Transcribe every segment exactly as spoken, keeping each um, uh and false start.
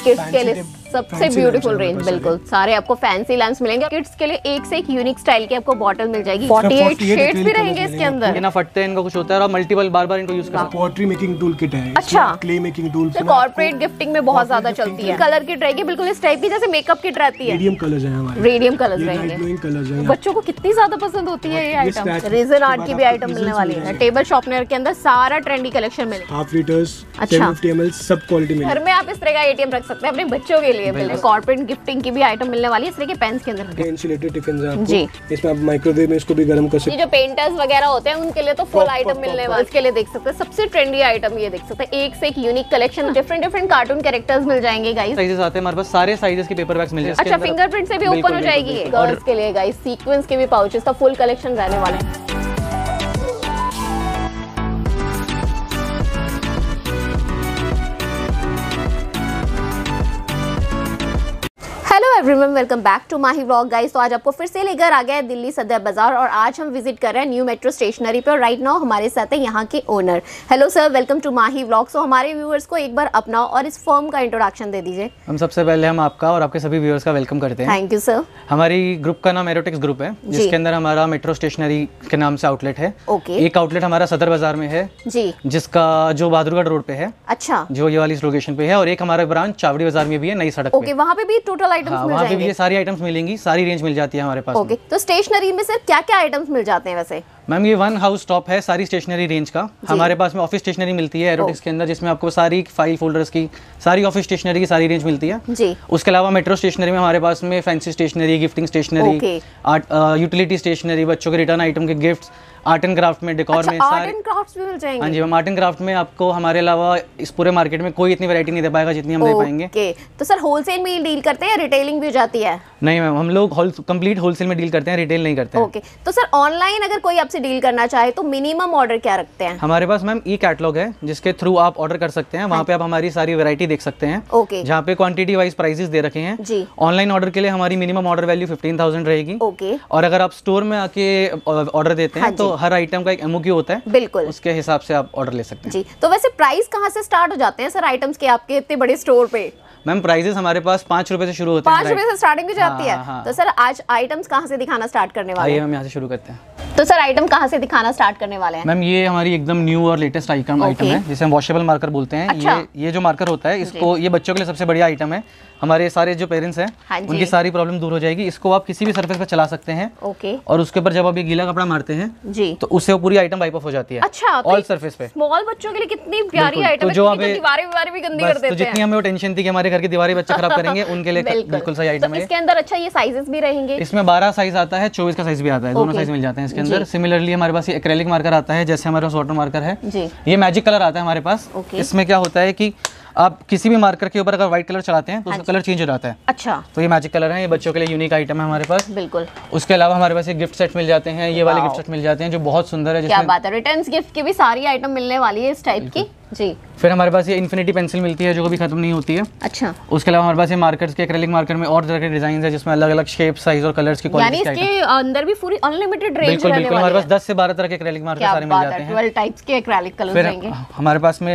Kids के लिए सबसे ब्यूटीफुल रेंज, बिल्कुल सारे आपको फैंसी लैंप्स मिलेंगे। किड्स के लिए एक से एक यूनिक स्टाइल की आपको बॉटल मिल जाएगी। अड़तालीस शेड्स भी रहेंगे इसके अंदर, बिना फटते इनका कुछ होता है और मल्टीपल बार बार इनको यूज कर सकते हैं। पॉटरी मेकिंग टूल किट है, अच्छा clay making tool, corporate gifting में बहुत ज्यादा चलती है। कलर किट रहेगी बिल्कुल इस टाइप की जैसे मेकअप किट रहती है, रेडियम कलर्स है हमारे, रेडियम कलर्स रहेंगे। बच्चों को कितनी ज्यादा पसंद होती है ये आइटम। रेजन आर्ट की भी आइटम मिलने वाली है। टेबल शॉर्पनर के अंदर सारा ट्रेंडी कलेक्शन मिलेगा। हाफ लीटर्स, टेबल सब क्वालिटी में। घर में आप इस तरह का एटीएम सकते हैं अपने बच्चों के लिए। कॉर्पोरेट गिफ्टिंग की भी आइटम मिलने वाली है, इसलिए के पेन्स के अंदर इंसुलेटेड टिफिन है जी, इसमें आप माइक्रोवेव में इसको भी गर्म कर सकते हैं। जो पेंटर्स वगैरह होते हैं उनके लिए तो फुल आइटम मिलने वाली, इसके लिए देख सकते हैं सबसे ट्रेंडी आइटम ये देख सकते हैं। एक से एक unique collection, different different cartoon characters मिल जाएंगे गाइस। साइजेस आते हैं हमारे पास, सारे साइजेस के पेपर बैग्स मिल जाएंगे। अच्छा, फिंगरप्रिंट से भी ओपन हो जाएगी ये गर्ल्स के लिए गाइस। सीक्वेंस के भी पाउचेस का फुल कलेक्शन रहने वाला है। Everyone welcome back to Mahi vlog guys. तो आज आपको फिर से लेकर आ गए हैं दिल्ली सदर बाजार और आज हम विजिट कर रहे हैं न्यू मेट्रो स्टेशनरी पर। राइट नाउ हमारे साथ है यहाँ के owner. Hello sir, welcome to Mahi vlog. So हमारे व्यूअर्स को एक बार अपना और इस फर्म का इंट्रोडक्शन दे दीजिए। हम सबसे पहले हम आपका और आपके सभी व्यूअर्स का वेलकम करते हैं। Thank you sir. हमारी ग्रुप का नाम एरोटेक्स ग्रुप है, जिसके अंदर हमारा मेट्रो स्टेशनरी के नाम से आउटलेट है। ओके। एक आउटलेट हमारा सदर बाजार में है जी, जिसका जो बहादुरगढ़ रोड पे है, अच्छा जो ये वाली लोकेशन पे है, और एक हमारा ब्रांच चावड़ी बाजार में भी है नई सड़क। ओके, वहाँ पे भी टोटल आइटम वहाँ पे भी ये सारी आइटम्स मिलेंगी, सारी रेंज मिल जाती है हमारे पास। ओके, तो स्टेशनरी में सर क्या क्या आइटम्स मिल जाते हैं? वैसे मैम ये वन हाउस स्टॉप है सारी स्टेशनरी रेंज का। हमारे पास में ऑफिस स्टेशनरी मिलती है एरोटेक्स के अंदर, जिसमें आपको सारी फाइल फोल्डर्स की सारी ऑफिस स्टेशनरी की सारी रेंज मिलती है जी। उसके अलावा मेट्रो स्टेशनरी में हमारे पास में fancy stationery, gifting stationery, art utility stationery, बच्चों के रिटर्न आइटम के गिफ्ट्स, आर्ट एंड क्राफ्ट में डेकोर में आर्ट एंड क्राफ्ट्स भी मिल जाएंगे। हाँ जी, हम आर्ट एंड क्राफ्ट में आपको हमारे अलावा इस पूरे मार्केट में कोई इतनी वैरायटी नहीं दे पाएगा जितनी हम दे पाएंगे। तो सर होलसेल में डील करते हैं, रिटेलिंग भी जाती है? नहीं मैम, हम लोग कंप्लीट होलसेल में डील करते हैं, रिटेल नहीं करते हैं। ओके, तो सर ऑनलाइन अगर कोई आपसे डील करना चाहे तो मिनिमम ऑर्डर क्या रखते हैं? हमारे पास मैम ई कैटलॉग है, जिसके थ्रू आप ऑर्डर कर सकते हैं। वहाँ पे आप हमारी सारी वैरायटी देख सकते हैं। ओके, जहाँ पे क्वांटिटी वाइज प्राइसेस दे रखे हैं जी। ऑनलाइन ऑर्डर के लिए हमारी minimum order value fifteen thousand रहेगी। ओके, और अगर आप स्टोर में आके ऑर्डर देते हैं तो हर आइटम का एक एमओक्यू होता है, बिल्कुल उसके हिसाब से आप ऑर्डर ले सकते हैं जी। तो वैसे प्राइस कहाँ से स्टार्ट हो जाते हैं सर आइटम्स के आपके इतने बड़े स्टोर पे? मैम प्राइसेस हमारे पास पाँच रुपए से शुरू होते हैं, पाँच रुपए से स्टार्टिंग हो जाती है। हाँ, तो सर आज आइटम्स कहाँ से दिखाना स्टार्ट करने वाले हैं? हम यहाँ से शुरू करते हैं। तो सर आइटम कहाँ से दिखाना स्टार्ट करने वाले हैं? मैम ये हमारी एकदम न्यू और लेटेस्ट आइटम आइटम है, जिसे हम वॉशेबल मार्कर बोलते हैं। अच्छा। ये ये जो मार्कर होता है, इसको ये बच्चों के लिए सबसे बढ़िया आइटम है। हमारे सारे जो पेरेंट्स हैं, हाँ उनकी सारी प्रॉब्लम दूर हो जाएगी। इसको आप किसी भी सरफेस पर चला सकते हैं। ओके, और उसके ऊपर जब आप ये गीला कपड़ा मारते हैं जी, तो उससे वो पूरी आइटम वाइप ऑफ हो जाती है। अच्छा, ऑल सरफेस पे। स्मॉल बच्चों के लिए कितनी प्यारी आइटम है, जिनकी दीवारें भी गंदी कर देते हैं। जितनी हमें टेंशन थी कि हमारे घर की दीवारें बच्चे खराब करेंगे, उनके लिए बिल्कुल सही आइटम है। इसके अंदर अच्छा ये साइजेस भी रहेंगे, इसमें बारह साइज आता है, चौबीस का साइज भी आता है, दोनों साइज मिल जाते हैं इसके अंदर। सिमिलरली हमारे पास ये एक्रेलिक मार्कर आता है, जैसे हमारे पास वाटर मार्कर है, ये मैजिक कलर आता है हमारे पास। इसमें क्या होता है कि आप किसी भी मार्कर के ऊपर अगर व्हाइट कलर चलाते हैं तो उसका कलर चेंज हो जाता है। अच्छा, तो ये मैजिक कलर है, ये बच्चों के लिए यूनिक आइटम है हमारे पास। बिल्कुल। उसके अलावा हमारे पास ये गिफ्ट सेट मिल जाते हैं, ये वाले गिफ्ट सेट मिल जाते हैं जो बहुत सुंदर है। क्या बात है, रिटर्न्स गिफ्ट की भी सारी आइटम मिलने वाली है इस टाइप की जी। फिर हमारे पास ये इन्फिनिटी पेंसिल मिलती है जो कभी खत्म नहीं होती है। अच्छा। उसके अलावा हमारे पास ये मार्कर्स के एक्रेलिक मार्कर में और तरह के डिजाइन है, जिसमें अलग अलग शेप, साइज और कलर्स की क्वालिटी है। यानी इसके अंदर भी पूरी अनलिमिटेड रेंज रहने वाली है। बिल्कुल बिल्कुल, हमारे पास दस से बारह तरह के एक्रेलिक मार्कर सारे मिल जाते हैं। बारह टाइप्स के एक्रेलिक कलर्स रहेंगे। हमारे पास में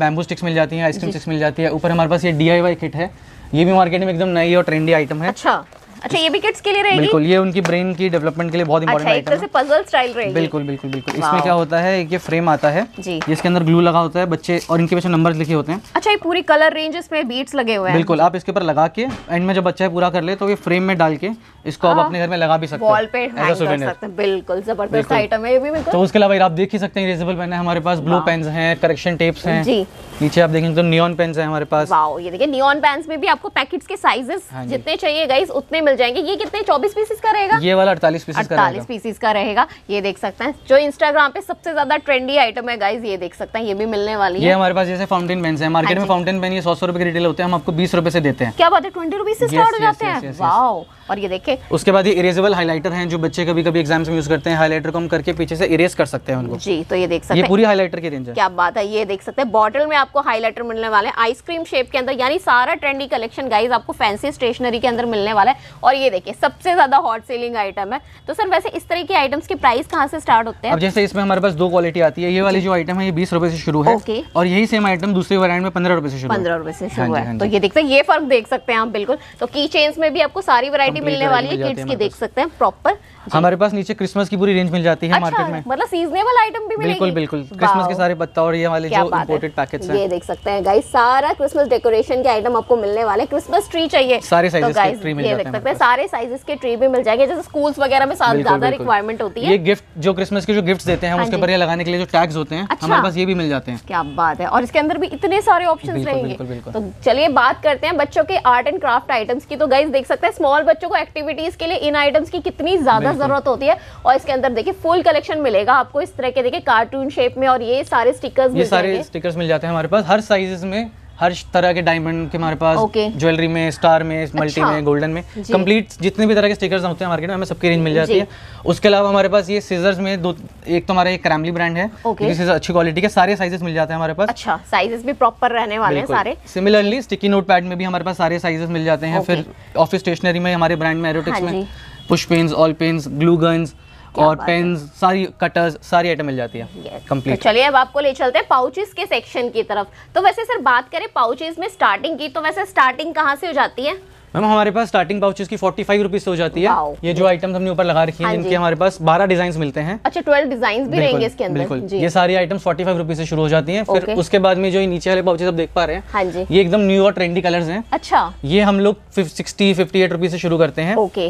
बैम्बू स्टिक्स मिल जाती है, आइसक्रीम स्टिक्स मिल जाती है। ऊपर हमारे पास ये डीआईवाई किट है, ये भी मार्केट में एकदम नई और ट्रेंडी आइटम है। अच्छा अच्छा ये भी किड्स के लिए रहेगी। बिल्कुल, ये उनकी ब्रेन की डेवलपमेंट के लिए बहुत इंपॉर्टेंट आइटम है। अच्छा, एक तरह से पजल स्टाइल रहेगी। बिल्कुल बिल्कुल बिल्कुल। इसमें क्या होता है, ये फ्रेम आता है जिसके अंदर ग्लू लगा होता है, बच्चे और इनके पीछे नंबर्स लिखे होते हैं। अच्छा, ये पूरी कलर रेंज इसमें बीट्स लगे हुए हैं। बिल्कुल, आप इसके ऊपर लगा के एंड में जब बच्चा पूरा कर ले तो ये फ्रेम में डाल के इसको आप अपने घर में लगा भी सकते हैं, वॉल पे हैंग कर सकते हैं। बिल्कुल जबरदस्त आइटम है ये भी। तो उसके अलावा आप देख ही सकते हैं इरेजेबल पेन है हमारे पास, ब्लू पेन्स हैं, करेक्शन टेप्स हैं जी। नीचे आप देखेंगे तो नियॉन पेन्स है हमारे पास। वाओ, ये देखिए नियॉन पेन्स में भी आपको पैकेट्स के साइजेस जितने चाहिए गाइस उतने मिल जाएंगे। ये कितने चौबीस पीसेस का रहेगा? ये वाला अड़तालीस पीसेस का रहेगा। अड़तालीस पीसेस का रहेगा। ये देख सकते हैं जो इंस्टाग्राम पे सबसे ज्यादा ट्रेंडी आइटम है गाइस, ये देख सकते हैं ये भी मिलने वाली है। ये हमारे पास जैसे फाउंटेन पेन है, मार्केट में फाउंटेन पेन ये सौ सौ रुपए के रिटेल होते हैं, हम आपको बीस रुपए से देते हैं। क्या बात है, ट्वेंटी रुपीज से स्टार्ट हो जाते हैं। वाओ, और ये देखिए उसके बाद ये इरेजेबल हाइलाइटर हैं जो बच्चे कभी कभी एग्जाम्स में यूज करते हैं। हाइलाइटर को हम करके पीछे से इरेज कर सकते हैं उनको जी। तो ये देख सकते हैं ये पूरी हाइलाइटर की रेंज है। क्या बात है, ये देख सकते हैं बॉटल में आपको हाइलाइटर मिलने वाले हैं आइसक्रीम शेप के अंदर। यानी सारा ट्रेंडी कलेक्शन गाइस आपको फैंसी स्टेशनरी के अंदर मिलने वाला है। और ये देखिए सबसे ज्यादा हॉट सेलिंग आइटम है। तो सर वैसे इस तरह के आइटम्स के प्राइस कहाँ से स्टार्ट होते हैं? अब जैसे इसमें हमारे पास दो क्वालिटी आती है, ये वाली जो आइटम है ये बीस रुपए से शुरू है और यही सेम आइटम दूसरे वेरिएंट में पंद्रह रुपए से शुरू पंद्रह रुपए से शुरू है। तो ये देख सकते हैं, ये फर्क देख सकते हैं आप बिल्कुल। तो की चेन्स में भी आपको सारी वैरायटी मिलने वाली है, किड्स की देख सकते हैं प्रॉपर। हमारे पास नीचे क्रिसमस की पूरी रेंज मिल जाती है मार्केट में, मतलब सीजनेबल आइटम भी मिलेगी। बिल्कुल बिल्कुल, क्रिसमस के सारे पत्ता और ये वाले जो इंपोर्टेड पैकेट्स हैं ये देख सकते हैं गाइस, सारा क्रिसमस डेकोरेशन के आइटम आपको मिलने वाले। क्रिसमस ट्री चाहिए सारे साइजेस के ट्री मिल जाते हैं, सारे साइजेस के ट्री भी मिल जाएंगे। जैसे स्कूल्स वगैरह में साथ ज्यादा रिक्वायरमेंट होती है। ये गिफ्ट जो क्रिसमस के जो गिफ्ट्स देते हैं उसके ऊपर ये लगाने के लिए जो टैग्स होते हैं हमारे पास ये भी मिल जाते हैं। क्या बात है, और इसके अंदर भी इतने सारे ऑप्शंस रहेंगे। तो चलिए बात करते हैं बच्चों के आर्ट एंड क्राफ्ट आइटम्स की। तो गाइस देख सकते हैं स्मॉल बच्चों को एक्टिविटीज के लिए इन आइटम्स की कितनी ज्यादा जरूरत होती है। और इसके अंदर देखिए फुल कलेक्शन मिलेगा आपको इस तरह के, देखिए कार्टून शेप में, और ये सारे स्टिकर्स ये सारे स्टिकर्स मिल जाते हैं हमारे पास हर साइजेस में, हर तरह के डायमंड के हमारे पास, ज्वेलरी okay. में, स्टार में, मल्टी अच्छा। में, गोल्डन में, कंप्लीट जितने भी तरह के स्टिकर्स होते हैं मार्केट में हमें सबकी रेंज मिल जाती है। उसके अलावा हमारे पास ये सीजर्स में दो, एक तो हमारा ये क्रैमली ब्रांड है, okay. सीजर अच्छी क्वालिटी के, सारे साइजेस मिल जाते हैं हमारे पास। अच्छा, साइजेस भी प्रॉपर रहने वाले हैं सारे। सिमिलरली स्टिकी नोट पैड में भी हमारे पास सारे साइजेस मिल जाते हैं। फिर ऑफिस स्टेशनरी में हमारे ब्रांड में एरोटेक्स में push pens, all pens, glue guns और पेन्स, सारी कटर्स, सारी आइटम मिल जाती है कंप्लीट। तो चलिए अब आपको ले चलते हैं पाउचेस के सेक्शन की तरफ। तो वैसे सर बात करें पाउचेस में स्टार्टिंग की, तो वैसे स्टार्टिंग कहाँ से हो जाती है? मैम हमारे पास स्टार्टिंग पाउचेस की फोर्टी फाइव रुपीज से हो जाती है। ये जो आइटम्स हमने ऊपर लगा रखी है इनके हमारे पास बारह डिजाइन मिलते हैं। अच्छा, ट्वेल्व डिजाइन भी रहेंगे इसके अंदर। बिल्कुल, ये सारी आइटम्स फोर्टी फाइव रुपीज से शुरू हो जाती है। फिर उसके बाद में जो नीचे वाले पाउचेस आप देख पा रहे हैं ये एकदम न्यू और ट्रेंडी कलर्स हैं। अच्छा, ये हम लोग सिक्सटी फिफ्टी एट रुपीज से शुरू करते हैं। ओके,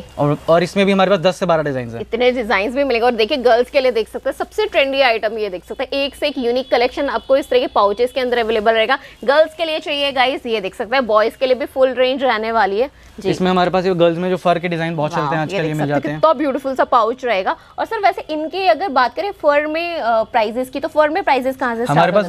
और इसमें भी हमारे पास दस से बारह डिजाइन है, इतने डिजाइन भी मिलेगा। और देखिए गर्ल्स के लिए देख सकते हैं सबसे ट्रेंडी आइटम, ये देख सकते हैं एक से एक यूनिक कलेक्शन आपको इस तरह के पाउचेस के अंदर अवेलेबल रहेगा। गर्ल्स के लिए चाहिए गाइस ये देख सकते हैं, बॉयज के लिए भी फुल रेंज रहने वाली है। इसमें हमारे पास ये गर्ल्स में जो फर के डिजाइन बहुत चलते हैं आजकल, ये मिल जाते हैं। तो ब्यूटीफुल सा पाउच रहेगा। और सर वैसे इनके अगर बात करें फर में प्राइसेस की, तो फर में प्राइसेस कहां से? हमारे पास एक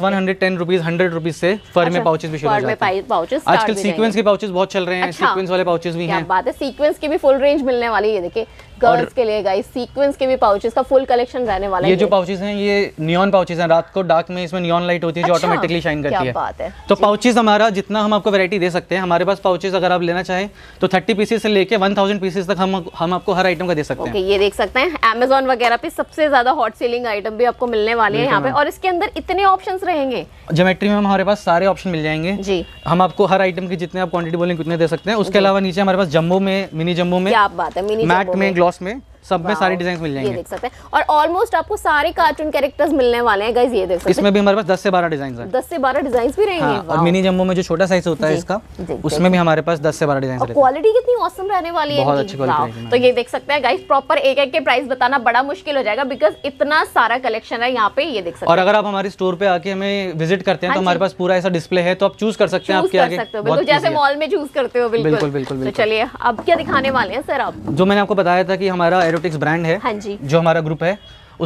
सौ दस रुपीस, एक सौ रुपीस से फर में पाउचेस भी शुरू हो जाते हैं। आजकल सीक्वेंस के पाउचेस बहुत चल रहे हैं, सीक्वेंस वाले पाउचेस भी हैं। क्या बात है, सीक्वेंस की भी फुल रेंज मिलने वाली है। ये देखिए गर्ल्स के लिए गाइस सीक्वेंस के भी पाउचेस का फुल कलेक्शन रहने वाला है। ये जो पाउचेस हैं ये नियॉन पाउचेस हैं, रात को डार्क में इसमें नियॉन लाइट होती है जो ऑटोमेटिकली शाइन करती है। क्या बात है। तो पाउचेस हमारा जितना हम आपको वैरायटी दे सकते हैं, हमारे पास पाउचेस अगर आप लेना चाहे तो थर्टी पीसेस से लेके वन थाउजेंड पीसेस तक हम हम आपको हर आइटम का दे सकते हैं। okay, ये देख सकते हैं अमेज़न वगैरह पे सबसे ज्यादा हॉट सेलिंग आइटम भी आपको मिलने वाले हैं यहाँ पे। और इसके अंदर इतने ऑप्शंस रहेंगे ज्योमेट्री में, हमारे पास सारे ऑप्शन मिल जाएंगे जी। हम आपको हर आइटम की जितने आप क्वांटिटी बोलेंगे उतने दे सकते हैं। उसके अलावा नीचे हमारे पास जम्बो में, मिनी जम्बो में, क्या बात है, मिनी मैट में, ग्लॉस में, सब में सारे डिजाइन मिल जाएंगे। ये देख सकते हैं और ऑलमोस्ट आपको सारे कार्टून कैरेक्टर्स मिलने वाले हैं गाइस। ये देख सकते हैं इसमें भी हमारे पास दस से बारह डिजाइन हैं, दस से बारह डिजाइन भी रहेंगे। हाँ, और मिनी जम्बो में जो छोटा साइज होता है इसका, उसमें भी हमारे पास दस से बारह डिजाइन हैं। क्वालिटी कितनी ऑसम रहने वाली है, बहुत अच्छी क्वालिटी। तो ये देख सकते हैं गाइस प्रॉपर एक एक के प्राइस बताना बड़ा मुश्किल हो जाएगा बिकॉज इतना सारा कलेक्शन है यहाँ पे। ये देख सकते हैं और अगर आप हमारे स्टोर पे आके हमें विजिट करते हैं तो हमारे पास पूरा ऐसा डिस्प्ले है, तो आप चूज कर सकते हैं आपके आगे, बिल्कुल जैसे मॉल में चूज करते हो। बिल्कुल बिल्कुल। चलिए अब क्या दिखाने वाले हैं सर आप? जो मैंने आपको बताया था कि हमारा एरोटिक्स ब्रांड है। हाँ जी। जो हमारा ग्रुप है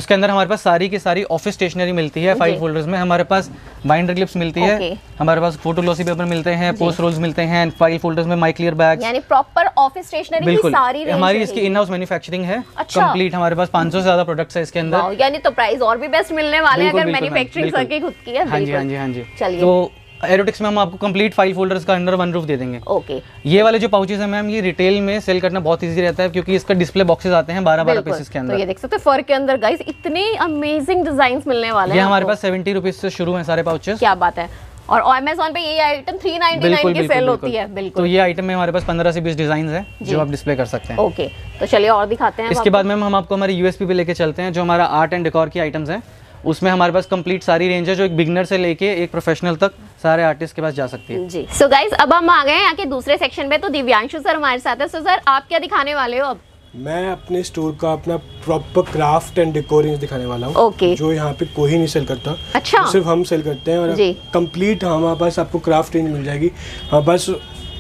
उसके अंदर हमारे पास सारी की सारी ऑफिस स्टेशनरी मिलती है। फाइल फोल्डर्स में हमारे पास बाइंडर क्लिप्स मिलती है, हमारे पास फोटो ग्लॉसी पेपर मिलते हैं, पोस्ट रोल्स मिलते हैं, फाइल फोल्डर्स में माई क्लियर बैग, यानी प्रॉपर ऑफिस स्टेशनरी की सारी रेंज। हमारी इसकी इन हाउस मैन्युफैक्चरिंग है कंप्लीट। हमारे पास पाँच सौ से ज्यादा प्रोडक्ट्स है इसके अंदर, यानी तो प्राइस और भी बेस्ट मिलने वाले हैं अगर मैन्युफैक्चरिंग करके खुद की है। हां जी, हां जी, हां जी। चलिए तो एरोटिक्स में हम आपको कंप्लीट फाइल फोल्डर्स का अंडर वन रूफ दे देंगे। ओके, ये वाले जो पाउचेस हैं मैम ये रिटेल में सेल करना बहुत इजी रहता है क्योंकि इसका डिस्प्ले बॉक्सेस आते हैं बारह बारह पीसेस के अंदर। तो ये देख सकते हैं फर के अंदर गाइस इतने अमेजिंग डिजाइन्स मिलने वाले हैं। ये हमारे पास सेवेंटी रुपीज से शुरू है सारे पाउचेस। क्या बात है। और अमेज़न पे ये आइटम तीन सौ निन्यानवे की सेल होती है। बिल्कुल। तो ये आइटम में हमारे पास पंद्रह से बीस डिजाइन है जो आप डिस्प्ले कर सकते हैं। ओके, तो चलिए और दिखाते हैं। इसके बाद मैम हम आपको हमारे यूएसपी पे लेके चलते हैं जो हमारा आर्ट एंड डेकोर की आइटम्स है। उसमें हमारे पास कंप्लीट सारी रेंज है जो एक बिगनर से लेके एक प्रोफेशनल तक सारे आर्टिस्ट के पास जा सकती है जी। सो so गाइस अब हम आ गए हैं आके दूसरे सेक्शन में, तो दिव्यांशु सर हमारे साथ हैं। सो so सर आप क्या दिखाने वाले हो अब? मैं अपने स्टोर का अपना प्रॉपर क्राफ्ट एंड डेकोरेशन दिखाने वाला हूँ। okay. जो यहाँ पे कोई नहीं सेल करता। अच्छा, सिर्फ हम सेल करते हैं। और कम्प्लीट हमारे पास आपको क्राफ्ट रेंज मिल जाएगी। हमारे पास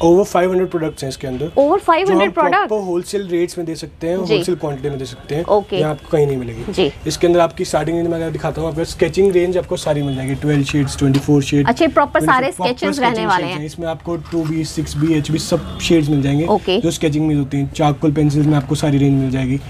ओवर फाइव हंड्रेड प्रोडक्ट्स हैं इसके अंदर। Over five hundred product wholesale rates में दे सकते हैं, होलसेल क्वांटिटी में दे सकते हैं। okay. यहाँ आपको कहीं नहीं मिलेगी जी। इसके अंदर आपकी स्टार्टिंग रेंज मैं दिखाता हूँ, आपको स्केचिंग रेंज आपको सारी मिल जाएगी, twelve shades, twenty four shades. अच्छे प्रॉपर सारे स्केचेस रहने वाले हैं। इसमें आपको two B, six B, H B सब शेड्स मिल जाएंगे जो स्केचिंग में होती है। चारकोल पेंसिल्स में आपको सारी रेंज मिल जाएगी।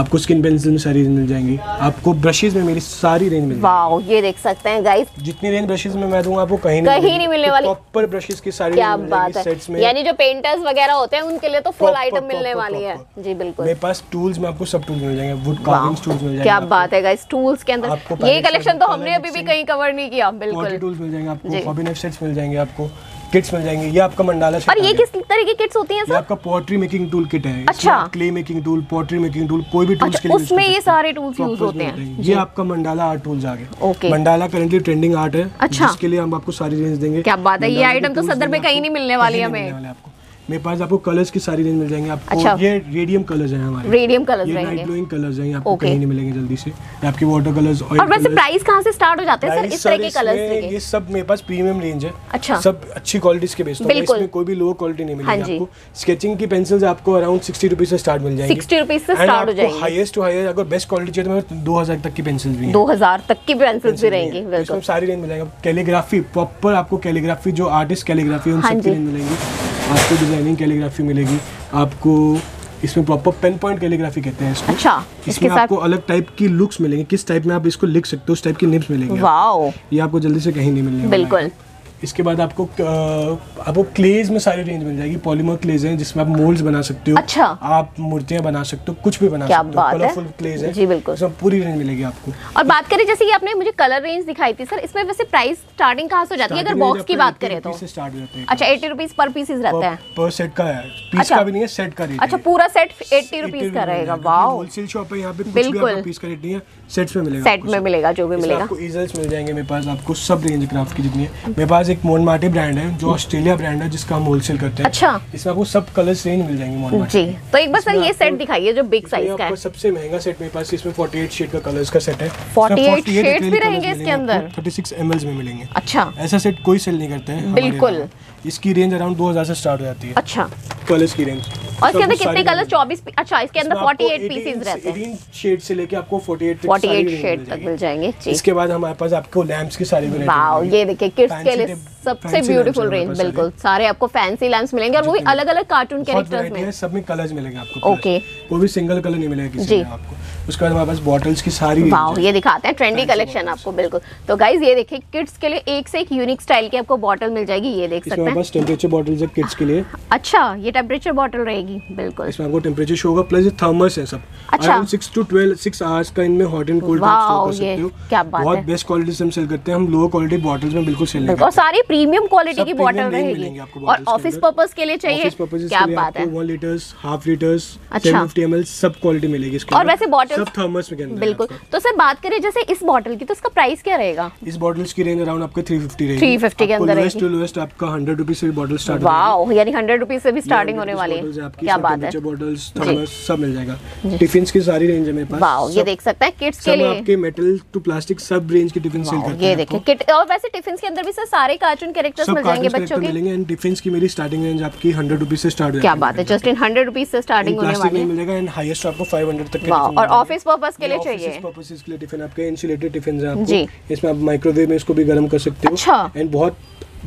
आपको स्किन पेंसिल में सारी रेंज मिल जाएंगी, आपको ब्रशेज में मेरी सारी रेंज मिल जाएगी। ये देख सकते हैं गाइस, जितनी रेंज ब्रशेज में मैं दूंगा आपको कहीं कहीं नहीं मिलने वाली। प्रॉपर ब्रशेज की सारी रेंज मिल जाएगी, यानी जो पेंटर्स वगैरह होते हैं उनके लिए तो फुल आइटम मिलने वाली है। जी बिल्कुल, मेरे पास टूल्स में आपको सब टूल्स मिल जाएंगे, वुड कार्विंग टूल्स मिल जाएंगे। क्या बात है गाइस, टूल्स के अंदर ये कलेक्शन तो हमने अभी भी कहीं कवर नहीं किया। बिल्कुल टूल्स मिल जाएंगे आपको, हॉबी नाइफ सेट्स मिल जाएंगे आपको, किट्स मिल जाएंगे। ये आपका मंडाला सेट। और ये किस तरह की किट्स होती हैं सर? ये आपका पॉटरी मेकिंग टूल किट है। अच्छा। Clay making tool, pottery making tool, कोई भी टूल्स के लिए उसमें ये सारे टूल्स यूज होते हैं। ये आपका मंडाला आर्ट टूल्स आ गए। मंडाला करंटली ट्रेंडिंग आर्ट है, इसके लिए हम आपको सारी रेंज देंगे। क्या बात है, ये आइटम तो सदर में कहीं नहीं मिलने वाली है। हमें मेरे पास आपको कलर्स की सारी रेंज मिल जाएंगे आपको। अच्छा। ये रेडियम कलर्स हैं हमारे, रेडियम कलर्स हैं, नाइट ग्लोइंग कलर्स हैं, आपको कहीं नहीं मिलेंगे जल्दी से। आपके वाटर कलर्स। और वैसे प्राइस कहां से स्टार्ट हो जाते हैं सर इस तरह के कलर्स के? ये सब मेरे पास प्रीमियम रेंज है। अच्छा। सब अच्छी क्वालिटीज के बेस्ड है, इसमें कोई भी लो क्वालिटी नहीं मिलेगी आपको। स्केचिंग की पेंसिल्स आपको अराउंड सिक्सटी रुपीज से स्टार्ट मिल जाएगी, सिक्सटी रुपीज से स्टार्ट हो जाएगी। हाईएस्ट टू हाईएस्ट अगर बेस्ट क्वालिटी चाहिए तो दो हजार तक की पेंसिल्स भी, दो हजार तक की पेंसिल्स भी रहेंगी। बिल्कुल सारी रेंज मिल जाएगी। कैलीग्राफी प्रॉपर आपको, कैलीग्राफी जो आर्टिस्ट कैलीग्राफी है उन सबकी रेंज मिलेगी आपको। डिजाइनिंग कैलीग्राफी मिलेगी आपको, इसमें प्रॉपर पेन पॉइंट कैलीग्राफी कहते हैं इसको। अच्छा, इसमें आपको अलग टाइप की लुक्स मिलेंगे, किस टाइप में आप इसको लिख सकते हो उस टाइप की निब्स मिलेंगी। वाओ, ये आपको जल्दी से कहीं नहीं मिलेगी। बिल्कुल। इसके बाद आपको आपको क्लेज में सारी रेंज मिल जाएगी। पॉलीमर क्लेज हैं जिसमें आप मोल्ड्स बना सकते हो। अच्छा। आप मूर्तियां बना सकते हो, कुछ भी बना सकते हो। कलरफुल क्लेज है जी, बिल्कुल इसमें पूरी रेंज मिलेगी आपको। और बात करें जैसे कि आपने मुझे कलर रेंज दिखाई थी सर, इसमें वैसे प्राइस स्टार्टिंग कहां से हो जाती है अगर बॉक्स की बात करें तो? अच्छा, एटी रुपीज पर पीस रहता है, पर सेट का है, पीस का भी नहीं है, सेट का। अच्छा, पूरा सेट एटी रुपीज का रहेगा। वाओ, होलसेल शॉप है यहाँ पे, बिल्कुल पीस का रेट नहीं है, सेट में मिलेगा, सेट में मिलेगा जो भी मिलेगा। आपको इजल्स मिल जाएंगे मेरे पास, आपको सब रेंज क्राफ्ट की जितनी है। मेरे पास एक मोनमार्टे ब्रांड है जो ऑस्ट्रेलिया ब्रांड है जिसका हम होलसेल करते हैं। अच्छा। इसमें आपको सब कलर्स रेंज मिल जाएंगे मोनमार्टे। जी, तो एक बार सर ये सेट दिखाइए जो बिग साइज का है। सबसे महंगा सेट मेरे पास, इसमें अड़तालीस शेड का कलर्स का सेट है। अड़तालीस शेड्स भी रहेंगे इसके अंदर, छत्तीस एमएल में मिलेंगे। अच्छा, ऐसा सेट कोई सेल नहीं करते हैं। बिल्कुल, इसकी रेंज अराउंड दो हजार से स्टार्ट हो जाती है। अच्छा, कलर्स की रेंज। और इसके अंदर कितने कलर्स? चौबीस। अच्छा, इसके अंदर अड़तालीस पीसेस रहते हैं, अठारह शेड से लेके आपको अड़तालीस शेड तक मिल जाएंगे। इसके बाद हमारे पास आपको लैंप्स की सारी वैरायटी। वाओ, ये देखिए किड्स के लिए सबसे ब्यूटीफुल रेंज। बिल्कुल, सारे आपको फैंसी लैंप्स मिलेंगे और वो भी अलग अलग कार्टून कैरेक्टर्स में, सब में कलर्स मिलेंगे आपको। ओके, वो भी सिंगल कलर नहीं मिलेगा किसी में आपको। उसके बाद हमारे पास बॉटल्स की सारी। वाओ, ये दिखाते हैं ट्रेंडी कलेक्शन आपको। बिल्कुल, तो गाइस ये देखिए किड्स के लिए एक से एक यूनिक स्टाइल की आपको बॉटल मिल जाएगी। ये देख सकते हैं हमारे पास टेंपरेचर बॉटल्स है किड्स के लिए। अच्छा, ये टेंपरेचर बॉटल रहेगी। बिल्कुल, इसमें आपको टेंपरेचर शो होगा, प्लस थर्मस है सब। अच्छा, six to twelve six hours का इनमें हॉट एंड कोल्ड स्टोर कर सकते हो। क्या बात है, बहुत बेस्ट क्वालिटी से हम सेल करते हैं। हम लो क्वालिटी बॉटल्स में बिल्कुल सेल करते हैं और सारी प्रीमियम क्वालिटी की बॉटल रहेगी और ऑफिस पर्पस के लिए चाहिए। क्या बात है, one litres, half litres, seven fifty ML सब क्वालिटी मिलेगी इसके और वैसे बॉटल सब थर्मस के अंदर। बिल्कुल, तो सर बात करें जैसे इस बॉटल की, तो इसका प्राइस क्या रहेगा? इस बॉटल्स की रेंज अराउंड आपके तीन सौ पचास रहेगी, तीन सौ पचास के अंदर रहेगी। लोएस्ट आपका हंड्रेड रुपीज से भी बॉटल स्टार्ट। वाओ, यानी हंड्रेड रुपीज से भी स्टार्टिंग होने वाली है। क्या बात है, बॉटल्स थर्मस सब मिल जाएगा। टिफिन की सारी रेंज है मेरे पास। वाओ, ये देख सकते हैं किड्स के लिए आपके मेटल टू प्लास्टिक सब रेंज के टिफिन सेल करते हैं। ये देखिए किट, और वैसे टिफिन के अंदर भी सर सारे कार्टून कैरेक्टर्स मिल जाएंगे बच्चों के। एंड टिफिन की मेरी स्टार्टिंग रेंज आपकी हंड्रेड रुपीज से स्टार्ट हो जाएगी। क्या बात है, जस्ट इन हंड्रेड रुपीज से स्टार्टिंग होने वाली है। मिलेगा एंड हाईएस्ट आपको फाइव हंड्रेड तक के। और ऑफिस पर्पस के लिए चाहिए, ऑफिस पर्पसेस के लिए टिफिन आपके इंसुलेटेड टिफिन है आपको। इसमें आप माइक्रोवेव में इसको भी गर्म कर सकते हो एंड बहुत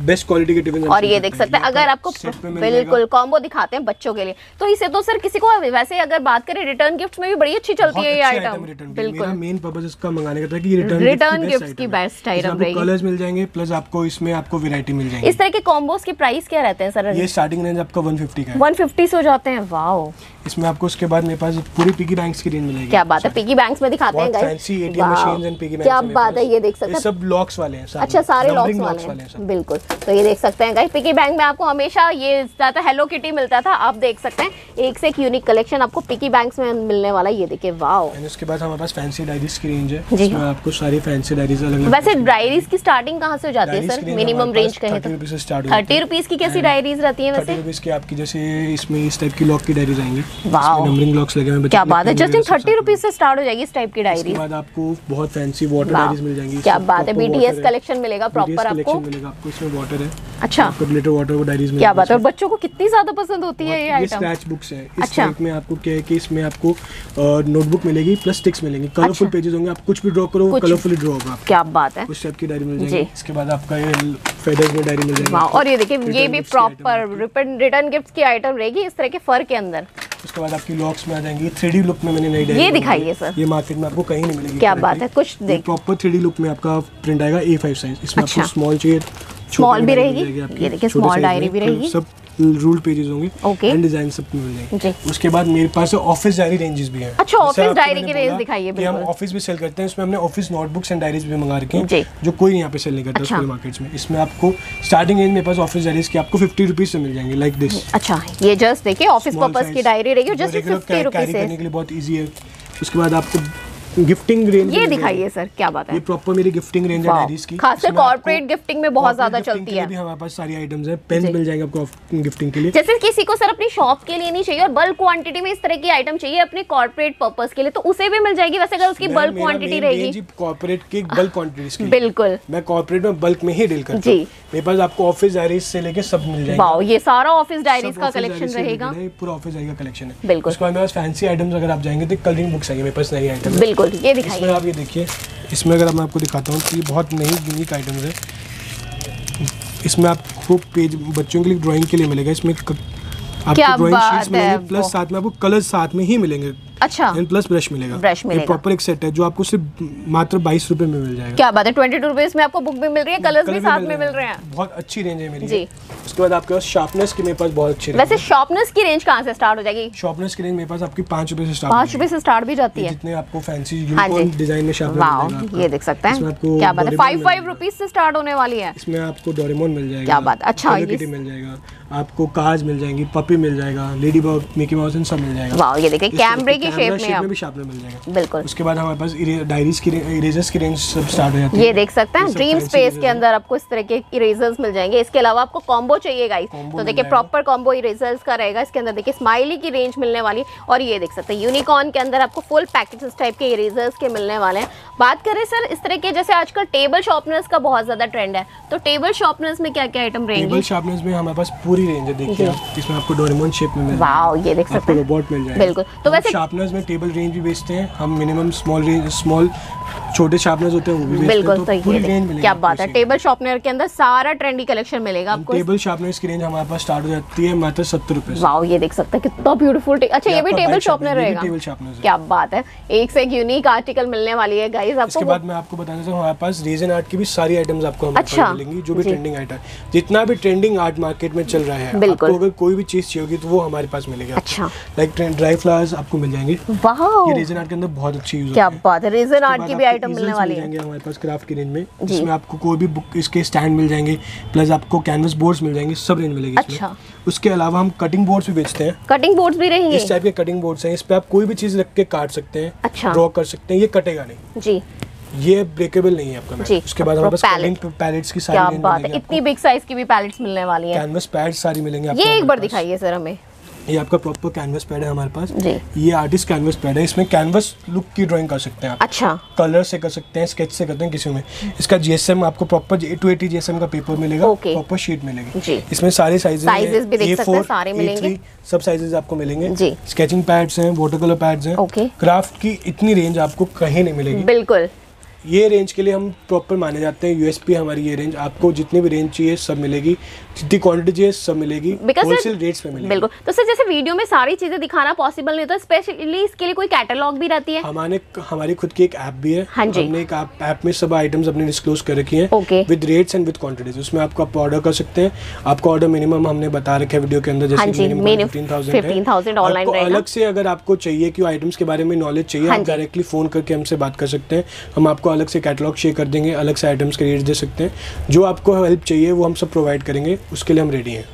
बेस्ट क्वालिटी के टिफिन। और ये देख सकते हैं अगर आपको, बिल्कुल कॉम्बो दिखाते हैं बच्चों के लिए। तो इसे तो सर किसी को, वैसे अगर बात करें रिटर्न गिफ्ट में भी बड़ी अच्छी चलती है ये आइटम। बिल्कुल, मेन पर्पस इसका मंगाने का था कि रिटर्न रिटर्न गिफ्ट की बेस्ट आइटम रहेगी। कलर्स मिल जाएंगे प्लस आपको इसमें आपको वैरायटी मिल जाएगी। इस तरह के कॉम्बोस के प्राइस क्या रहते हैं सर? ये स्टार्टिंग रेंज आपका एक सौ पचास का है, एक सौ पचास से हो जाते हैं। वाओ, इसमें आपको उसके बाद मेरे पास पूरी पिगी बैंक्स की रेंज मिलेगी। क्या बात है, पिगी बैंक्स में दिखाते हैं guys. ATM machines and piggy banks. क्या बात है, ये देख सकते हैं सब लॉक्स वाले हैं। अच्छा, सारे लॉक्स वाले हैं। बिल्कुल, तो ये देख सकते हैं गाइस, पिगी बैंक में आपको हमेशा ये ज्यादा हेलो किटी मिलता था, आप देख सकते हैं एक से एक यूनिक कलेक्शन आपको पिगी बैंक्स में मिलने वाला है। ये देखिए, वाओ। एंड उसके बाद हमारे पास फैंसी डायरीज की रेंज है, इसमें आपको सारी फैंसी डायरीज अलग-अलग। वैसे डायरीज की स्टार्टिंग कहां से हो जाती है सर? मिनिमम रेंज कहें तो तीस रुपीस की कैसी डायरीज रहती है? वैसे तीस रुपीस की आपकी, जैसे इसमें इस टाइप की लॉक की डायरीज आएंगी। वाओ, नंबरिंग लॉक्स लगे हैं। क्या बात है, जस्ट इन तीस रुपीस से स्टार्ट हो जाएगी इस टाइप की डायरीज। इसके बाद आपको बहुत फैंसी वाटर डायरीज मिल जाएंगी। क्या बात है, बीटीएस कलेक्शन मिलेगा प्रॉपर आपको। वाटर है। अच्छा, ग्लिटर वाटर वो डायरीज में। क्या बात है, और बच्चों को कितनी ज्यादा पसंद होती है ये आइटम। स्क्रैच बुक्स है इस टाइप। अच्छा। में आपको क्या है कि इसमें आपको नोटबुक मिलेगी प्लस स्टिक्स मिलेंगे, कलरफुल पेजेस होंगे, आप कुछ भी ड्रॉ करो कलरफुली ड्रॉ होगा। क्या बात है, उस टाइप की डायरी मिल जाएगी। इसके बाद आपका ये फेदर्स में डायरी मिल जाएगी। और ये देखिए, ये भी प्रॉपर रिटर्न गिफ्ट की आइटम रहेगी इस तरह के फर के अंदर। उसके बाद आपकी लॉक्स में आ जाएंगी। थ्री डी लुक में मैंने नई ये दिखाई है सर, ये मार्केट में आपको कहीं नहीं मिलेगी। क्या बात है, कुछ प्रॉपर थ्री डी लुक में आपका प्रिंट आएगा ए फाइव साइज। इसमें आपको स्मॉल चाहिए, स्मॉल भी रहेगी, ये देखिए स्मॉल डायरी भी रहेगी, सब रूल पेजेस होंगे एंड डिजाइन सब मिल जाएंगे। उसके बाद मेरे पास ऑफिस डायरी रेंजेस भी हैं। अच्छा, ऑफिस डायरी की रेंज दिखाइए। बिल्कुल, हम ऑफिस भी सेल करते हैं। इसमें हमने ऑफिस नोटबुक्स एंड डायरीज भी मंगा रखी हैं जो कोई यहाँ पे सेल नहीं करता स्कूल मार्केट्स में। इसमें आपको स्टार्टिंग रेंज मेरे पास ऑफिस डायरीज की आपको फिफ्टी रुपीज से मिल जाएंगे, लाइक दिस। अच्छा, ये जस्ट देखिए ऑफिस पर्पस की डायरी रहेगी, जस्ट फिफ्टी रुपीज करने के लिए बहुत ईजी है। उसके बाद आपको गिफ्टिंग रेंज ये दिखाइए सर, क्या बात है, ये प्रॉपर मेरी गिफ्टिंग रेंज है डायरीज की, खासकर कॉर्पोरेट गिफ्टिंग में बहुत ज्यादा चलती है। अभी हमारे पास सारी आइटम्स हैं, पेन मिल जाएंगे आपको गिफ्टिंग के लिए। जैसे किसी को सर अपनी शॉप के लिए नहीं चाहिए और बल्क क्वांटिटी में इस तरह की आइटम चाहिए अपने कॉर्पोरेट पर्पस के लिए, तो उसे भी मिल जाएगी। वैसे अगर उसकी बल्क क्वांटिटी रहेगी कॉर्पोरेट की, बल्क क्वांटिटीज की, बिल्कुल मैं कॉर्पोरेट में बल्क में ही डील करता हूं। मेरे पास आपको ऑफिस डायरीज से लेके सब मिल जाएगा। वाओ, ये सारा ऑफिस डायरीज का कलेक्शन रहेगा, पूरा ऑफिस डायरी का कलेक्शन है। बिल्कुल, उसके बाद मेरे पास फैंसी आइटम्स अगर आप जाएंगे तो कलरिंग बुक्स आएंगे मेरे पास नई आइटम। बिल्कुल, ये दिखाइए। इसमें आप ये देखिए, इसमें अगर मैं आपको दिखाता हूँ कि बहुत नई यूनिक आइटम्स है। इसमें आपको पेज बच्चों के लिए ड्राइंग के लिए मिलेगा। इसमें आपको ड्राइंग शीट्स मिलेंगे, प्लस साथ में आपको कलर्स साथ में ही मिलेंगे। अच्छा, एंड प्लस ब्रश मिलेगा, ब्रश मिलेगा। ये प्रॉपर एक सेट है जो आपको सिर्फ मात्र बाईस रुपए में मिल जाएगा। क्या बात है, ट्वेंटी टू रुपीज में आपको बुक भी मिल रही है, कलर्स भी साथ में मिल रहे हैं। बहुत अच्छी रेंज है मेरी जी। उसके बाद आपके पास शार्पनेस की मेरे पास बहुत अच्छी रेंज। वैसे शार्पनेस की रेंज कहाँ से स्टार्ट हो जाएगी? शार्पनेस की रेंज मेरे पास आपकी पाँच रुपए से स्टार्ट, पाँच रुपए से स्टार्ट भी जाती है। जितने आपको फैंसी यूनिफॉर्म डिजाइन में शार्पनेस, ये देख सकते हैं आपको। क्या बात है, फाइव फाइव रुपीज से स्टार्ट होने वाली है। इसमें आपको डोरेमोन मिल जाएगा। क्या बात, अच्छा मिल जाएगा आपको, कार्स मिल जाएंगी, पपी मिल जाएगा, लेडी बर्ड, मिकी माउस, इन सब मिल जाएगा। ये देखिए कैमरे शेप में, शेप में भी शार्पनर मिल जाएगा। बिल्कुल, उसके बाद हमारे पास डायरीज की इरेजर्स की रेंज सब स्टार्ट हो जाती है। ये देख सकते हैं ड्रीम स्पेस के अंदर आपको इस तरह के इरेजर्स मिल जाएंगे। इसके अलावा आपको कॉम्बो चाहिए गाइस, तो देखिए प्रॉपर कॉम्बो इरेजर्स का रहेगा। इसके अंदर देखिए स्माइली की रेंज मिलने वाली है। और ये देख सकते हैं यूनिकॉर्न के अंदर आपको फुल पैकेज इस टाइप के इरेजर्स के मिलने वाले हैं। बात करें सर इस तरह के, जैसे आजकल टेबल शार्पनर्स का बहुत ज्यादा ट्रेंड है, तो टेबल शार्पनर्स में क्या क्या आइटम रहेंगे? टेबल शार्पनर्स में हमारे पास पूरी रेंज है, देखिए इसमें आपको डोरेमोन शेप में मिल जाएगा। वाओ, ये देख सकते हैं रोबोट मिल जाएगा। बिल्कुल, तो वैसे शार्पनर्स में टेबल रेंज भी बेचते हैं हम, मिनिमम स्मॉल रेंज, स्मॉल छोटे शार्पनर्स होते हैं वो भी बेचते हैं, तो पूरी रेंज मिलेगी। क्या बात है, टेबल शार्पनर के अंदर सारा ट्रेंडी कलेक्शन मिलेगा आपको। टेबल शार्पनर्स की रेंज हमारे पास स्टार्ट हो जाती है मात्र सत्तर रुपए। वाओ, ये देख सकते हैं कितना ब्यूटीफुल। अच्छा, ये भी टेबल शार्पनर रहेगा, टेबल शार्पनर। क्या बात है, एक से एक यूनिक आर्टिकल मिलने वाली है गाइस आपको। इसके बाद मैं आपको बताना चाहूंगा हमारे पास रेजन आर्ट की भी सारी आइटम्स आपको मिलेंगी, जो भी ट्रेंडिंग आइटम, जितना भी ट्रेंडिंग आर्ट मार्केट में चल रहा है, आपको अगर कोई भी चीज चाहिए होगी तो वो हमारे पास मिलेगी। अच्छा, लाइक ड्राई फ्लावर्स आपको मिल जाएंगे। ये रेजन आर्ट के अंदर बहुत अच्छी यूज है। क्या बात है, रेजन आर्ट की भी आइटम मिलने वाली है हमारे पास क्राफ्ट की रेंज में। इसमें आपको कोई भी बुक इसके स्टैंड मिल जाएंगे, प्लस आपको कैनवस बोर्ड्स मिल जाएंगे, सब रेंज मिलेगी। अच्छा, उसके अलावा हम कटिंग बोर्ड्स भी बेचते हैं। कटिंग बोर्ड्स भी रहेंगे, इस टाइप के कटिंग बोर्ड्स हैं। इस पे आप कोई भी चीज रख के काट सकते हैं, ड्रॉ कर सकते हैं, ये कटेगा नहीं जी, ये ब्रेकेबल नहीं है आपका जी। उसके बाद हमारे पास पैलेट पैलेट्स की सारी रेंज मिलेगी, इतनी बिग साइज की भी पैलेट्स मिलने वाली है। कैनवस पैड्स सारी मिलेंगे आपको। ये एक बार दिखाइए सर हमें, ये आपका प्रॉपर कैनवस पैड है हमारे पास। ये आर्टिस्ट कैनवस पैड है, इसमें कैनवस लुक की ड्राइंग कर सकते हैं आप। अच्छा, कलर से कर सकते हैं, स्केच से करते हैं किसी में। इसका जीएसएम आपको प्रॉपर टू एटी जीएसएम का पेपर मिलेगा, प्रॉपर शीट मिलेगी। इसमें सारे sizes A four, A three सब साइजेस आपको मिलेंगे। स्केचिंग पैड्स हैं, वाटर कलर पैड्स हैं, क्राफ्ट की इतनी रेंज आपको कहीं नहीं मिलेगी। बिल्कुल, ये रेंज के लिए हम प्रॉपर माने जाते हैं, यूएसपी हमारी ये रेंज। आपको जितनी भी रेंज चाहिए सब मिलेगी, जितनी क्वांटिटी चाहिए सब मिलेगी, होलसेल रेट्स में मिलेगी। बिल्कुल, तो सर जैसे वीडियो में सारी चीजें दिखाना पॉसिबल नहीं, तो स्पेशली इसके लिए कोई कैटलॉग भी रहती है? हमारे हमारी खुद की एक ऐप भी है। हाँ जी, हमने एक ऐप में सब आइटम्स अपने डिस्क्लोज कर रखी है with rates and with quantities. उसमें आपको आप ऑर्डर कर सकते हैं, आपका ऑर्डर मिनिमम हमने बता रखा है वीडियो के अंदर, जैसे फिफ्टीन थाउजेंड। अलग से अगर आपको चाहिए कि आइटम्स के बारे में नॉलेज चाहिए, आप डायरेक्टली फोन करके हमसे बात कर सकते हैं, हम आपको अलग से कैटलॉग शेयर कर देंगे, अलग से आइटम्स के रेट दे सकते हैं। जो आपको हेल्प चाहिए वो हम सब प्रोवाइड करेंगे, उसके लिए हम रेडी हैं।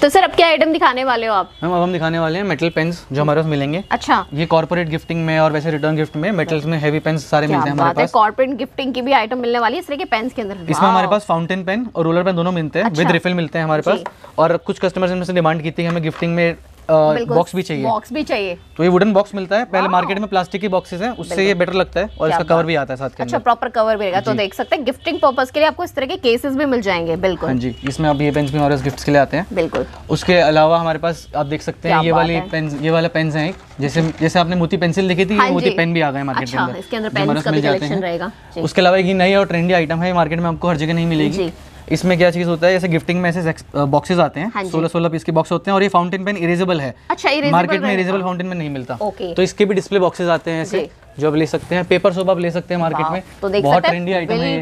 तो सर अब क्या आइटम दिखाने वाले हो आप? मैम अब हम दिखाने वाले हैं मेटल पेन्स जो हमारे पास मिलेंगे। अच्छा, ये कॉर्पोरेट गिफ्टिंग में और वैसे रिटर्न गिफ्ट में मेटल्स में हेवी पेन्स सारे मिलते हैं हमारे पास। कॉर्पोरेट गिफ्टिंग की भी आइटम मिलने वाली है इस तरह के पेन्स के अंदर। इसमें हमारे पास फाउंटेन पेन और रोलर पेन दोनों मिलते हैं, विद रिफिल मिलते हैं हमारे पास। और कुछ कस्टमर्स इनमें से डिमांड की थी हमें गिफ्टिंग में बॉक्स भी चाहिए, बॉक्स भी चाहिए, तो ये वुडन बॉक्स मिलता है। पहले मार्केट में प्लास्टिक के बॉक्सेस हैं, उससे ये बेटर लगता है और इसका कवर भी आता है साथ के। अच्छा, प्रॉपर कवर भी रहेगा, तो देख सकते हैं गिफ्टिंग पर्पस के लिए आपको इस तरह के केसेस भी मिल जाएंगे। बिल्कुल, हाँ जी, इसमें अब ये पेन्स भी हमारे गिफ्ट्स के लिए आते हैं। बिल्कुल, उसके अलावा हमारे पास आप देख सकते हैं ये वाली पेन, ये वाला पेन है, जैसे जैसे आपने मोती पेंसिल देखी थी, मोती पेन भी आ गए मार्केट में, इसके अंदर पेन का कलेक्शन रहेगा। उसके अलावा एक नई और ट्रेंडी आइटम है, मार्केट में आपको हर जगह नहीं मिलेगी, इसमें क्या चीज होता है, जैसे गिफ्टिंग में ऐसे बॉक्सेस आते हैं, सोलह सोलह पीस के बॉक्स होते हैं, और ये फाउंटेन पेन इरेजेबल है। अच्छा, इरेजेबल मार्केट में इरेजेबल फाउंटेन पेन नहीं मिलता, तो इसके भी डिस्प्ले बॉक्सेस आते हैं ऐसे, जो आप ले सकते हैं। पेपर सोप आप ले सकते हैं मार्केट में, तो देख बहुत ट्रेंडी आइटम है।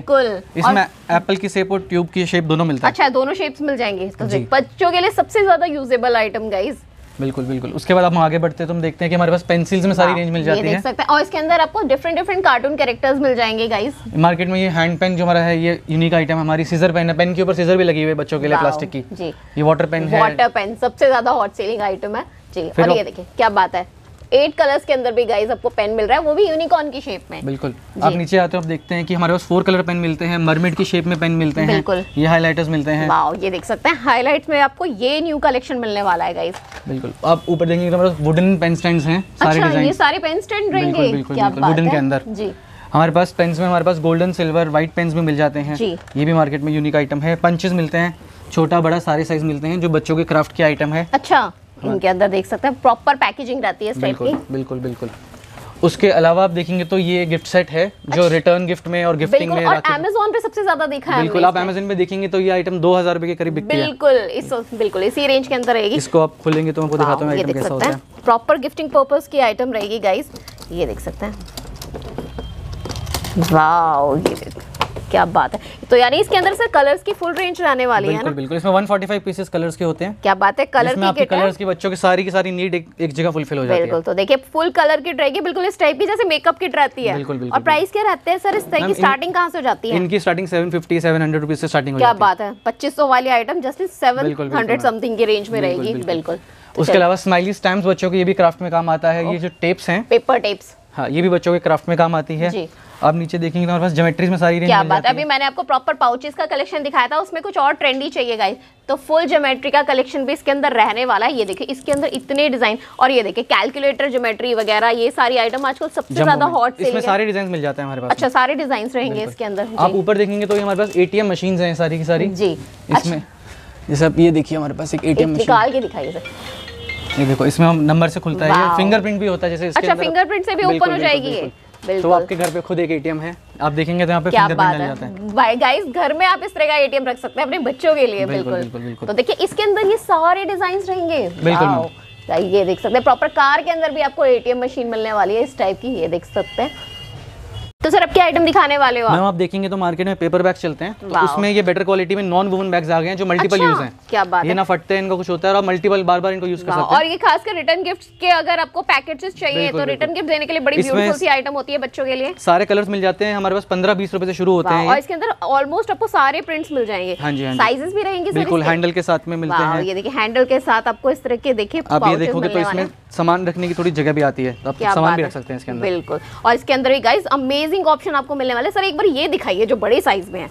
इसमें एप्पल की शेप और ट्यूब की शेप दोनों मिलता है। अच्छा, दोनों शेप्स मिल जाएंगे, तो बच्चों के लिए सबसे ज्यादा यूजेबल आइटम गाइस। बिल्कुल बिल्कुल। उसके बाद हम आगे बढ़ते हैं तो हम देखते हैं कि हमारे पास पेंसिल्स में सारी रेंज मिल जाती है, सकते हैं। और इसके अंदर आपको डिफरेंट डिफरेंट कार्टून कैरेक्टर्स मिल जाएंगे गाइस। मार्केट में ये हैंड पेन जो हमारा है ये यूनिक आइटम है। हमारी सीजर पेन है, पेन के ऊपर सीजर भी लगी हुई है बच्चों के लिए प्लास्टिक की। जी, ये वाटर पेन है, वाटर पेन सबसे ज्यादा हॉट सेलिंग आइटम है जी। और ये देखिए क्या बात है, एट कलर्स के अंदर भी गाइस आपको पेन मिल रहा है, वो भी यूनिकॉर्न की शेप में। बिल्कुल। आप नीचे आते हो, आप देखते हैं कि हमारे पास फोर कलर पेन मिलते हैं, मरमेड की शेप में पेन मिलते हैं, ये हाइलाइटर्स मिलते हैं। वाओ, ये देख सकते हैं हाइलाइट में आपको ये न्यू कलेक्शन मिलने वाला है गाइस। बिल्कुल। आप ऊपर देखेंगे तो हमारे पास वुडन पेन स्टैंड्स हैं, सारे डिजाइन। अच्छा, ये सारे पेन स्टैंड रहेंगे वुडन के अंदर जी। हमारे पास पेन्स में हमारे पास गोल्डन, सिल्वर, व्हाइट पेन्स भी मिल जाते हैं, ये भी मार्केट में यूनिक आइटम है। पंचेस मिलते हैं, छोटा बड़ा सारे साइज मिलते हैं, जो बच्चों के क्राफ्ट के आइटम है। अच्छा, इनके अंदर देख सकते हैं प्रॉपर पैकेजिंग रहती है इस टाइप की। बिल्कुल बिल्कुल। उसके अलावा आप देखेंगे तो ये गिफ्ट सेट है जो रिटर्न गिफ्ट में और गिफ्टिंग में, और अमेज़न पे सबसे ज्यादा देखा है। बिल्कुल, आप अमेज़न पे देखेंगे तो ये आइटम दो हजार रुपए के करीब बिकती है। बिल्कुल, इस बिल्कुल इसी रेंज के अंदर रहेगी। इसको आप खोलेंगे तो आपको दिखाता हूं आइटम कैसा होता है। प्रॉपर गिफ्टिंग पर्पस की आइटम रहेगी गाइस, ये देख सकते हैं। वाओ, ये क्या बात है। तो यानी इसके अंदर सर कलर्स की फुल रेंज रहने वाली है ना? बिल्कुल, इसमें एक सौ पैंतालीस पीसेस कलर्स के होते हैं। क्या बात है, कलर की किट है। कलर्स की बच्चों की सारी की सारी नीड एक, एक जगह फुलफिल हो जाती है। बिल्कुल, तो देखिए फुल कलर किट रहेगी, बिल्कुल इस टाइप की जैसे मेकअप किट रहती है। बिल्कुल, बिल्कुल। और प्राइस क्या रहते हैं सर, इस तरह की स्टार्टिंग कहां से हो जाती है? इनकी स्टार्टिंग सात सौ पचास सात सौ रुपीस से स्टार्टिंग हो जाती है। क्या बात है, पच्चीस सौ वाली आइटम जस्ट सात सौ समथिंग की रेंज में रहेगी। बिल्कुल। उसके अलावा स्माइली स्टैम्प्स बच्चों के, ये भी क्राफ्ट में काम आता है। ये जो टेप्स हैं, पेपर टेप्स, हाँ, ये भी बच्चों के क्राफ्ट में काम आती है। आप नीचे देखेंगे तो हमारे पास ज्योमेट्रीज में सारी रेंज। क्या बात है, अभी मैंने आपको प्रॉपर पाउचेस का कलेक्शन दिखाया था, उसमें कुछ और ट्रेंडी चाहिए गाइस तो फुल ज्योमेट्री का कलेक्शन भी इसके अंदर रहने वाला है। ये देखिए इसके अंदर इतने डिजाइन, और ये देखिए कैलकुलेटर, ज्योमेट्री वगैरह, ये सारी आइटम आजकल सबसे ज्यादा हॉट सेलिंग है। इसमें सारे डिजाइन मिल जाते हैं हमारे पास। अच्छा, सारे डिजाइन रहेंगे इसके अंदर। आप ऊपर देखेंगे तो हमारे पास एटीएम मशीन है सारी की सारी जी। इसमें जैसे आप ये देखिए हमारे पास एक एटीएम निकाल के दिखाइए सर, ये देखो इसमें हम नंबर से खुलता है, फिंगरप्रिंट भी होता है जैसे इसके अंदर। अच्छा, फिंगरप्रिंट से भी ओपन हो जाएगी ये। तो आपके घर पे खुद एक एटीएम है, आप देखेंगे तो यहाँ पे फिंगरप्रिंट डल जाता है। भाई गाइस, घर में आप इस तरह का एटीएम रख सकते हैं अपने बच्चों के लिए। बिल्कुल, बिल्कुल, बिल्कुल। तो देखिए इसके अंदर ये सारे डिजाइन रहेंगे। बिल्कुल, ये देख सकते हैं प्रॉपर कार के अंदर भी आपको एटीएम मशीन मिलने वाली है इस टाइप की, ये देख सकते हैं। तो सर अब क्या आइटम दिखाने वाले हो आप? मैम आप देखेंगे तो मार्केट में पेपर बैग्स चलते हैं, तो उसमें ये बेटर क्वालिटी में नॉन वुवन बैग्स आ गए हैं जो मल्टीपल अच्छा, यूज हैं। क्या बात है, ये ना फटते हैं, इनका कुछ होता है, और मल्टीपल बार बार इनको यूज कर सकते हैं। और ये खासकर रिटर्न गिफ्ट के अगर आपको पैकेजेस चाहिए तो रिटर्न गिफ्ट देने के लिए बड़ी ब्यूटीफुल सी आइटम होती है बच्चों के लिए। सारे कलर्स मिल जाते हैं, हमारे पास पंद्रह बीस रुपए से शुरू होते हैं, और इसके अंदर ऑलमोस्ट आपको सारे प्रिंट्स मिल जाएंगे, साइजेस भी रहेंगे। बिल्कुल, हैंडल के साथ में मिलते हैं। ये देखिए हैंडल के साथ आपको इस तरह के, देखिए आप ये देखोगे तो इसमें सामान रखने की थोड़ी जगह भी आती है, आप सामान भी रख सकते हैं इसके अंदर। बिल्कुल, और इसके अंदर भी गाइस अमेजिंग ऑप्शन आपको मिलने वाले। सर एक बार ये दिखाइए जो बड़े साइज में है।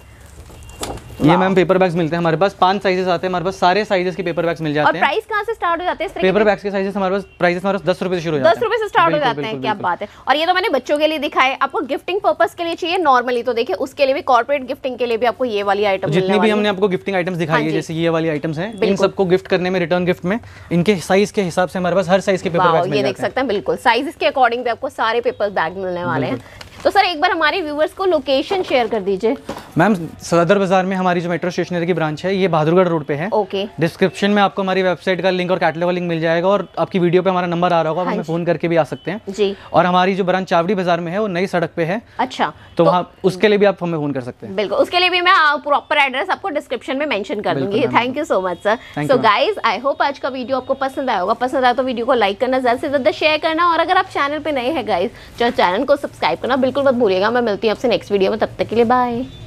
ये मैम पेपर बैग्स मिलते हैं हमारे पास, पांच साइजेस आते हैं हमारे पास, सारे साइजेस के पेपर बैग्स मिल जाते हैं। और प्राइस कहां से स्टार्ट हो जाते हैं? पेपर बैग्स के साइजेस हमारे पास प्राइसेस हमारे पास दस रुपए से शुरू हो जाते हैं। दस रुपए से स्टार्ट हो जाते हैं, क्या बात है। और ये तो मैंने बच्चों के लिए दिखाए, आपको गिफ्टिंग पर्पस के लिए चाहिए नॉर्मली तो देखिए उसके लिए भी, कॉर्पोरेट गिफ्टिंग के लिए भी आपको ये वाली आइटम मिलने वाली है। जितनी भी हमने आपको गिफ्टिंग आइटम्स दिखाई है, जैसे ये वाली आइटम्स हैं, इन सबको गिफ्ट करने में रिटर्न गिफ्ट में इनके साइज के हिसाब से हमारे पास हर साइज के पेपर बैग्स मिल जाते हैं। ये देख सकते हैं, बिल्कुल साइजेस के अकॉर्डिंग भी आपको सारे पेपर बैग मिलने वाले हैं। तो सर एक बार हमारे व्यूवर्स को लोकेशन शेयर कर दीजिए। मैम सदर बाजार में हमारी जो मेट्रो स्टेशनरी की ब्रांच है ये बहादुरगढ़ रोड पे है। ओके, डिस्क्रिप्शन में आपको हमारी वेबसाइट का लिंक और कैटलॉग का लिंक मिल जाएगा, और आपकी वीडियो पे हमारा नंबर आ रहा होगा, आप हमें फोन करके भी आ सकते हैं जी। और हमारी जो ब्रांच चावड़ी बाजार में है वो नई सड़क पे है। अच्छा, तो वहाँ उसके लिए भी आप हमें फोन कर सकते हैं। बिल्कुल, उसके लिए भी मैं प्रॉपर एड्रेस आपको डिस्क्रिप्शन में मेंशन कर दूंगी। Thank you so much sir. So guys, I hope आज का वीडियो आपको पसंद आया होगा। पसंद आया तो वीडियो को लाइक करना, ज्यादा से ज्यादा शेयर करना, और अगर आप चैनल पे नए हैं गाइज तो चैनल को सब्सक्राइब करना बिल्कुल मत भूलिएगा। मैं मिलती हूँ आपसे नेक्स्ट वीडियो में, तब तक के लिए बाय।